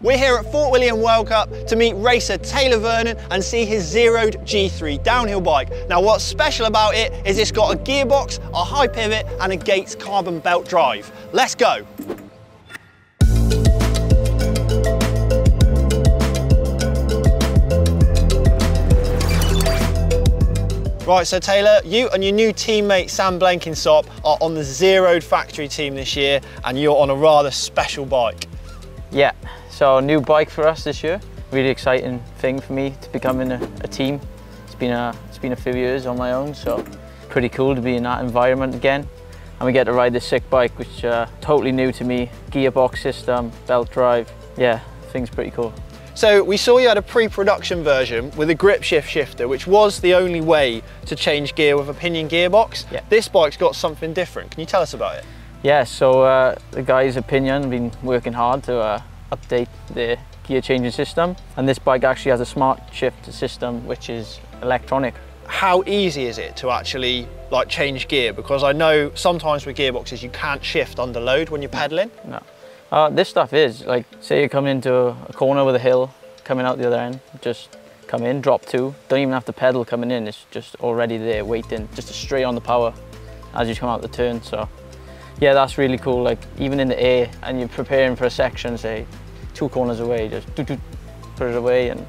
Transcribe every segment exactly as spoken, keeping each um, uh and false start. We're here at Fort William World Cup to meet racer Taylor Vernon and see his Zerode G three downhill bike. Now what's special about it is it's got a gearbox, a high pivot and a Gates carbon belt drive. Let's go. Right, so Taylor, you and your new teammate Sam Blenkinsop are on the Zerode factory team this year and you're on a rather special bike. Yeah, so new bike for us this year. Really exciting thing for me to become in a, a team. It's been a, it's been a few years on my own, so pretty cool to be in that environment again. And we get to ride this sick bike, which uh, totally new to me. Gearbox system, belt drive, yeah, thing's pretty cool. So we saw you had a pre-production version with a grip shift shifter, which was the only way to change gear with a Pinion gearbox. Yeah. This bike's got something different. Can you tell us about it? Yeah, so uh, the guys at Pinion have been working hard to uh, update the gear changing system, and this bike actually has a smart shift system which is electronic. How easy is it to actually like change gear? Because I know sometimes with gearboxes you can't shift under load when you're pedaling. No, uh, this stuff is like, say you come into a corner with a hill, coming out the other end, just come in, drop two, don't even have to pedal coming in, it's just already there waiting, just to stray on the power as you come out the turn. So yeah, that's really cool, like even in the air and you're preparing for a section, say two corners away, just do, do, put it away and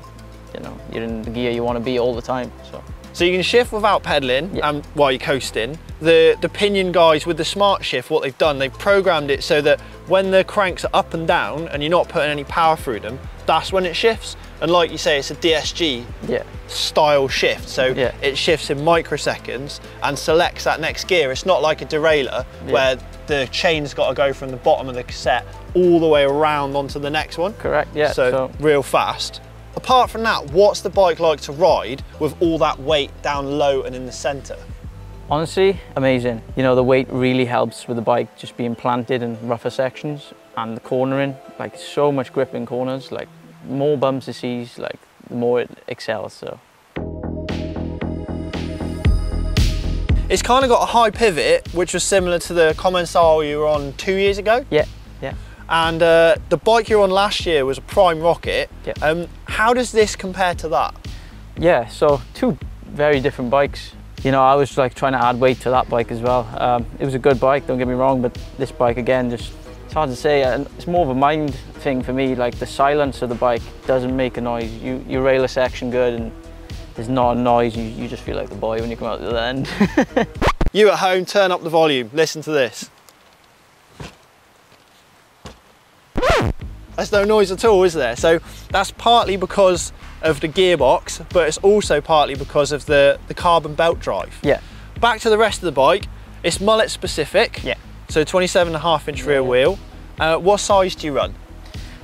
you know, you're in the gear you want to be all the time. So so you can shift without pedaling, yeah. And while you're coasting. The, the Pinion guys with the smart shift, what they've done, they've programmed it so that when the cranks are up and down and you're not putting any power through them, that's when it shifts. And like you say, it's a D S G yeah. style shift. So yeah. it shifts in microseconds and selects that next gear. It's not like a derailleur yeah. where the chain's got to go from the bottom of the cassette all the way around onto the next one. Correct, yeah. So, so real fast. Apart from that, what's the bike like to ride with all that weight down low and in the center? Honestly, amazing. You know, the weight really helps with the bike just being planted in rougher sections and the cornering, like so much grip in corners, like more bumps it sees, like the more it excels, so. It's kind of got a high pivot, which was similar to the Commencal you were on two years ago. Yeah, yeah. And uh, the bike you were on last year was a Prime Rocket. Yeah. Um, how does this compare to that? Yeah, so two very different bikes. You know, I was like trying to add weight to that bike as well. Um, it was a good bike, don't get me wrong, but this bike again, just it's hard to say. It's more of a mind thing for me. Like the silence of the bike doesn't make a noise. You you rail a section good and there's not a noise, you, you just feel like the boy when you come out the other end. You at home, turn up the volume, listen to this. There's no noise at all, is there? So that's partly because of the gearbox, but it's also partly because of the, the carbon belt drive. Yeah. Back to the rest of the bike, it's mullet specific. Yeah. So twenty-seven and a half inch rear wheel. Uh, what size do you run?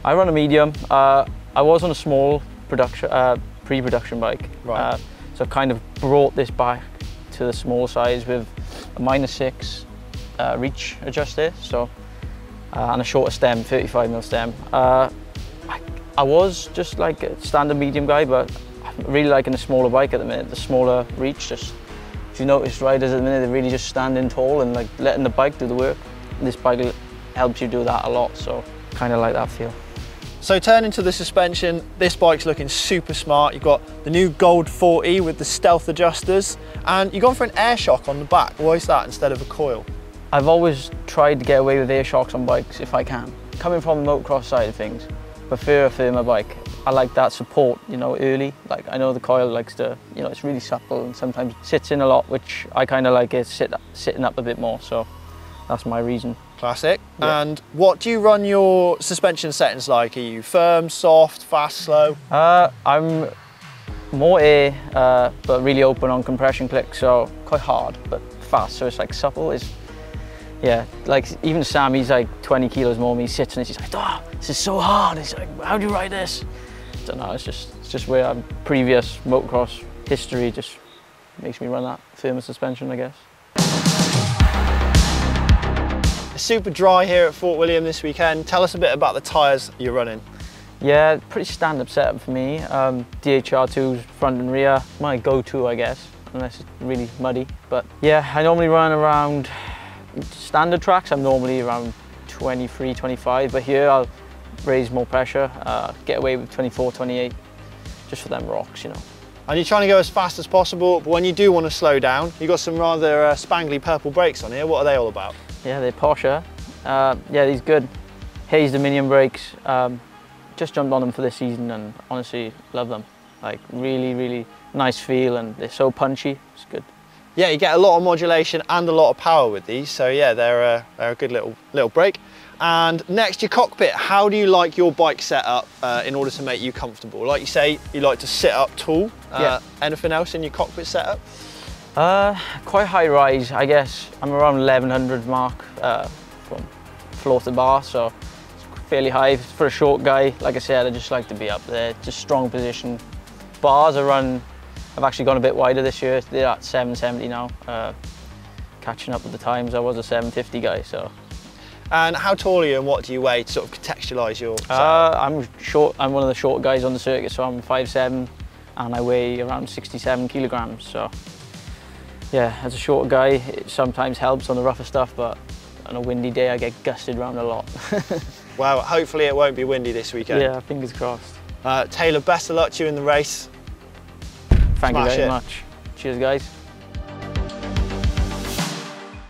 I run a medium. Uh, I was on a small production, uh, pre-production bike. Right. Uh, so I've kind of brought this back to the small size with a minus six uh, reach adjuster, so, uh, and a shorter stem, thirty-five mil stem. Uh, I, I was just like a standard medium guy, but I'm really liking the smaller bike at the minute, the smaller reach. Just, if you notice riders at the minute, they're really just standing tall and like letting the bike do the work. This bike helps you do that a lot, so kind of like that feel. So turning to the suspension, this bike's looking super smart. You've got the new Gold forty with the stealth adjusters and you've gone for an air shock on the back. Why is that instead of a coil? I've always tried to get away with air shocks on bikes if I can. Coming from the motocross side of things, prefer a firmer bike. I like that support, you know, early. Like I know the coil likes to, you know, it's really supple and sometimes sits in a lot, which I kind of like it sit, sitting up a bit more, so that's my reason. Classic. Yeah. And what do you run your suspension settings like? Are you firm, soft, fast, slow? Uh, I'm more air, uh, but really open on compression click, so quite hard, but fast. So it's like supple. It's, yeah, like even Sam, he's like twenty kilos more than me, sits and he's like, oh, this is so hard. He's like, how do you ride this? I don't know, it's just, it's just where I'm previous motocross history just makes me run that firmer suspension, I guess. It's super dry here at Fort William this weekend. Tell us a bit about the tyres you're running. Yeah, pretty standard setup for me. Um, D H R two front and rear, my go-to I guess, unless it's really muddy. But yeah, I normally run around standard tracks. I'm normally around twenty-three, twenty-five, but here I'll raise more pressure, uh, get away with twenty-four, twenty-eight, just for them rocks, you know. And you're trying to go as fast as possible, but when you do want to slow down, you've got some rather uh, spangly purple brakes on here. What are they all about? Yeah, they're posh, eh? Uh, yeah, these good Hayes Dominion brakes. Um, just jumped on them for this season and honestly love them. Like really, really nice feel and they're so punchy, it's good. Yeah, you get a lot of modulation and a lot of power with these, so yeah, they're a, they're a good little, little brake. And next, your cockpit. How do you like your bike set up uh, in order to make you comfortable? Like you say, you like to sit up tall. Uh, yeah. Anything else in your cockpit setup? Uh, quite high rise, I guess. I'm around eleven hundred mark uh, from floor to bar, so it's fairly high. For a short guy, like I said, I just like to be up there. Just strong position. Bars are run, I've actually gone a bit wider this year. They're at seven seventy now. Uh, catching up with the times, I was a seven fifty guy, so. And how tall are you and what do you weigh to sort of contextualise your setup? Uh, I'm short, I'm one of the short guys on the circuit, so I'm five seven and I weigh around sixty-seven kilograms. So yeah, as a short guy, it sometimes helps on the rougher stuff, but on a windy day, I get gusted around a lot. Well, hopefully it won't be windy this weekend. Yeah, fingers crossed. Uh, Taylor, best of luck to you in the race. Thank Smash you very it. much. Cheers, guys.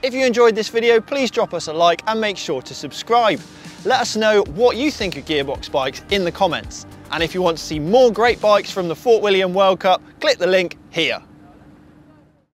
If you enjoyed this video, please drop us a like and make sure to subscribe. Let us know what you think of gearbox bikes in the comments. And if you want to see more great bikes from the Fort William World Cup, click the link here.